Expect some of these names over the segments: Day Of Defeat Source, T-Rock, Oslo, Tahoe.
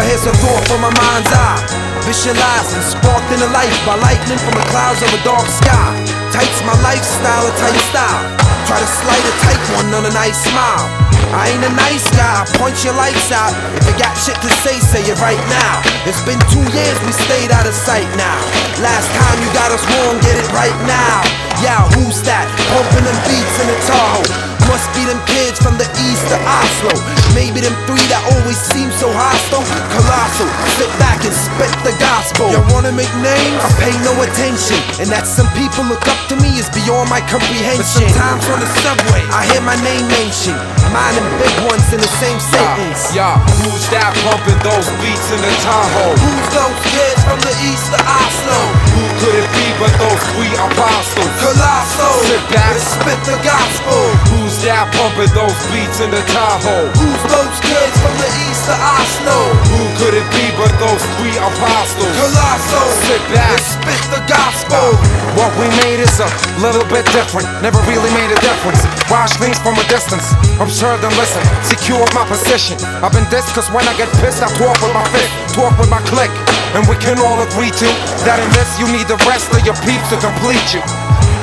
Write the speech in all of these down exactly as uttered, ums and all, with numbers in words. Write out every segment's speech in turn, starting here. Your head's a thought from my mind's eye, visualizing, sparked into life by lightning from the clouds of a dark sky. Tight's my lifestyle, a tight style. Try to slide a tight one on a nice smile. I ain't a nice guy, point your lights out. If you got shit to say, say it right now. It's been two years, we stayed out of sight now. Last time you got us wrong, get it right now. Yeah, who's that? Pumping them beats in the Tahoe. Must be them kids from the east to Oslo. Maybe them three that always seem so hostile. Colossal, sit back and spit the gospel. You wanna make names? I pay no attention. And that some people look up to me is beyond my comprehension. But sometimes on the subway, I hear my name mentioned. Mine and big ones in the same sentence. Yeah, yeah. Who's that pumping those beats in the Tahoe? Who's those kids from the east to Oslo? Who could it be but those three apostles? Colossal, sit back and spit the gospel. Who's that pumping those beats in the Tahoe? Who's those kids from the east to Oslo? Who could it be but those three apostles? Colossal, sit back and spit the gospel. What we made is a little bit different. Never really made a difference. Watch things from a distance, observed and listened, secured my position. I've been dissed cause when I get pissed I talk with my fist, talk with my click. And we can all agree to that in this you need the rest of your peeps to complete you.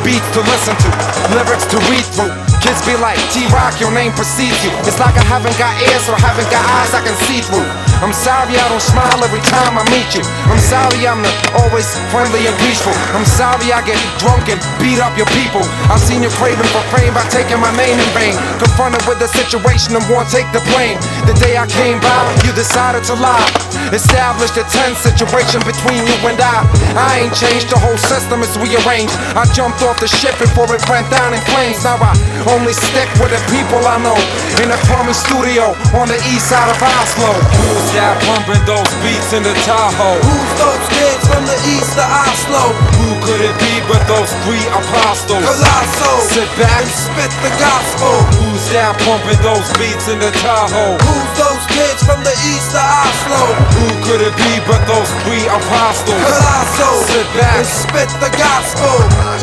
Beats to listen to, lyrics to read through. Kids be like, T-Rock, your name precedes you. It's like I haven't got ears or haven't got eyes I can see through. I'm sorry I don't smile every time I meet you. I'm sorry I'm not always friendly and peaceful. I'm sorry I get drunk and beat up your people. I've seen you craving for fame by taking my name in vain. Confronted with the situation and won't take the blame. The day I came by, you decided to lie. Established a tense situation between you and I. I ain't changed, the whole system is rearranged. I jumped off the ship before it went down in flames. Now I only stick with the people I know in a crummy studio on the east side of Oslo. Who's that pumping those beats in the Tahoe? Who's those kids from the east to Oslo? Who could it be but those three apostles? Colossal, sit back and spit the gospel. Who's that pumping those beats in the Tahoe? Who's those kids from the east to Oslo? Who could it be but those three apostles? Colossal, sit back and spit the gospel.